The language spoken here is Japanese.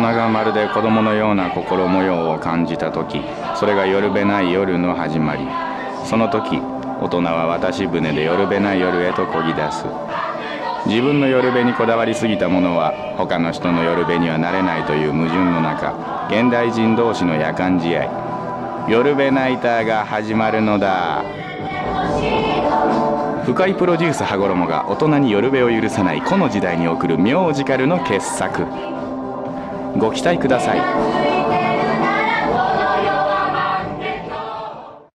人がまるで子供のような心模様を感じた時、それが夜べない夜の始まり。その時、大人は渡し船で夜べない夜へと漕ぎ出す。自分の夜べにこだわりすぎたものは他の人の夜べにはなれないという矛盾の中、現代人同士の夜間試合、夜べナイターが始まるのだ。深井プロデュース羽衣が大人に夜べを許さないこの時代に送るミュージカルの傑作、ご期待ください。